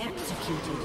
Executed.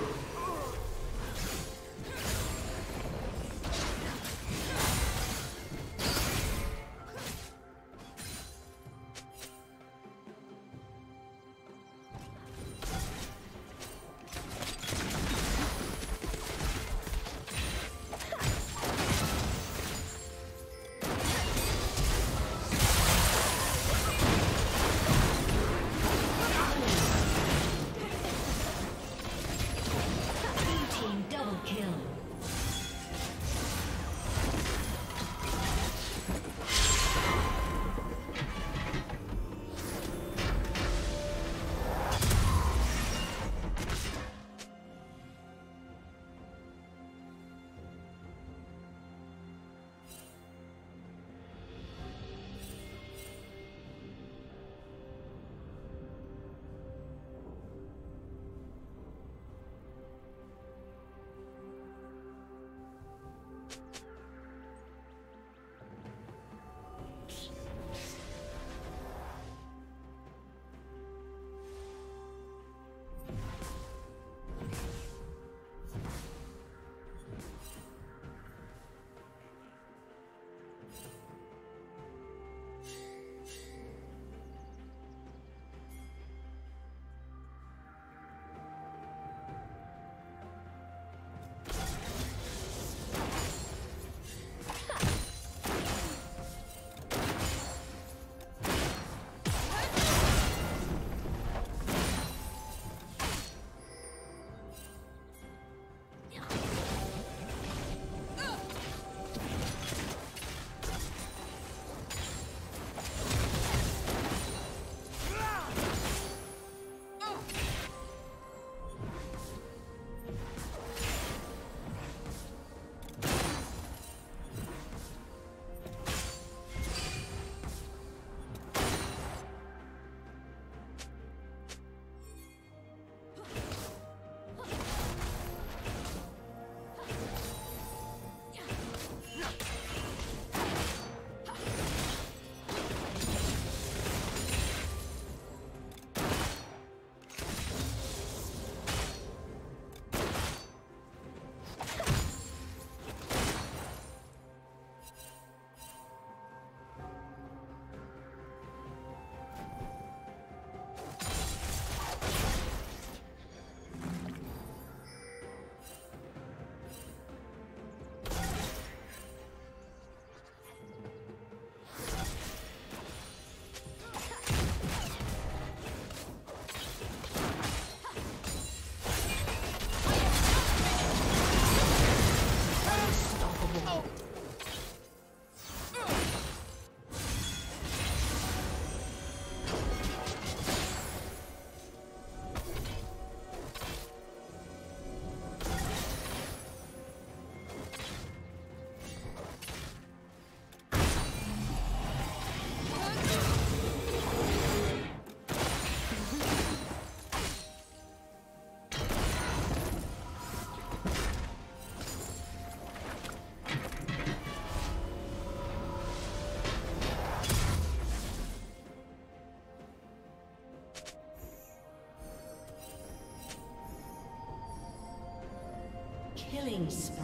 Killing spree.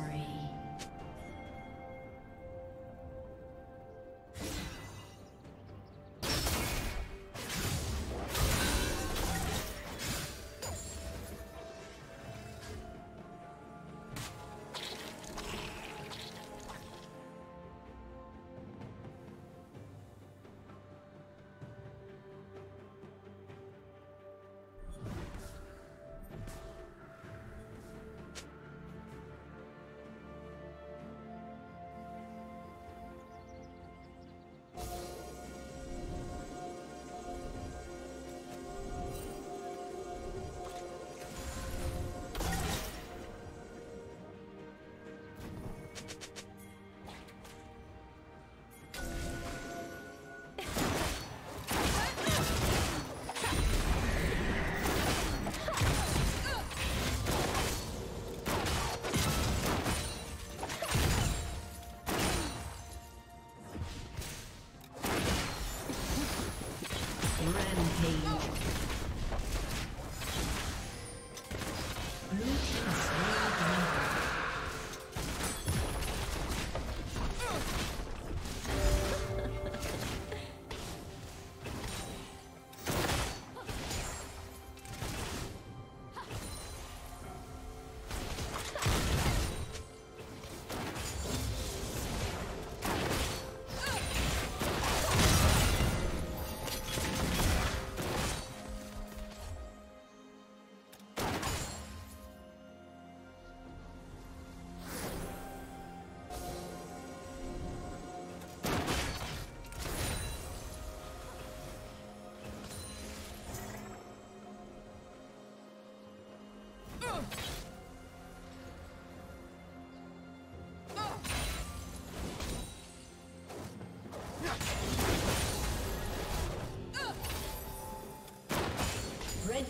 Red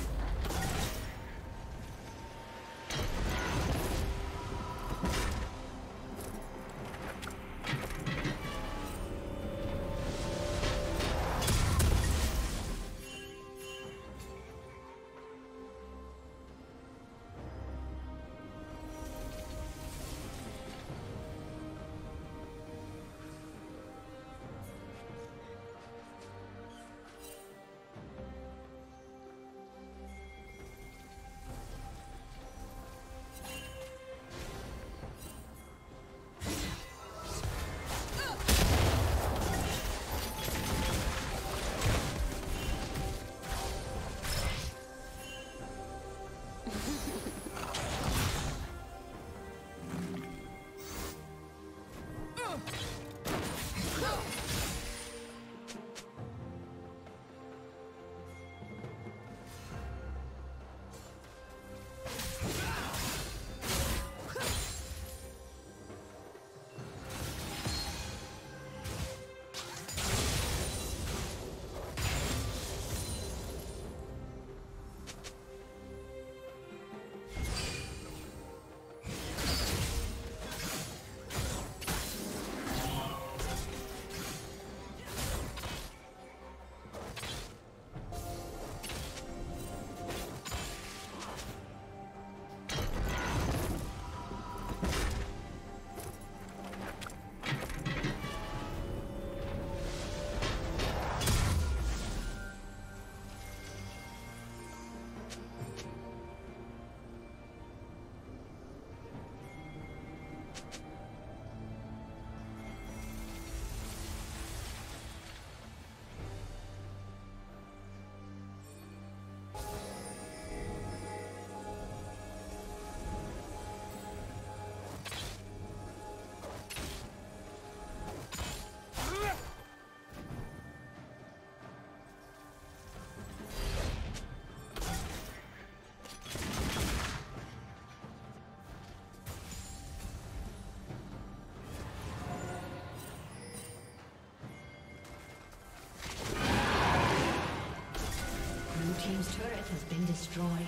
James' turret has been destroyed.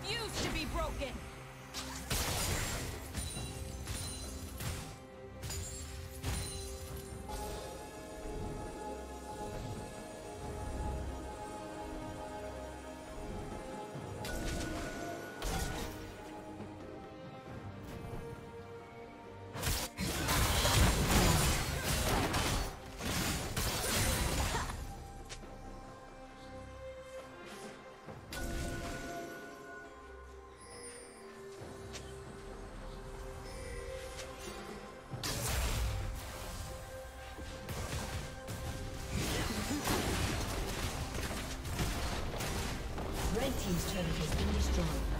Refuse to be broken! Team's turret has been destroyed.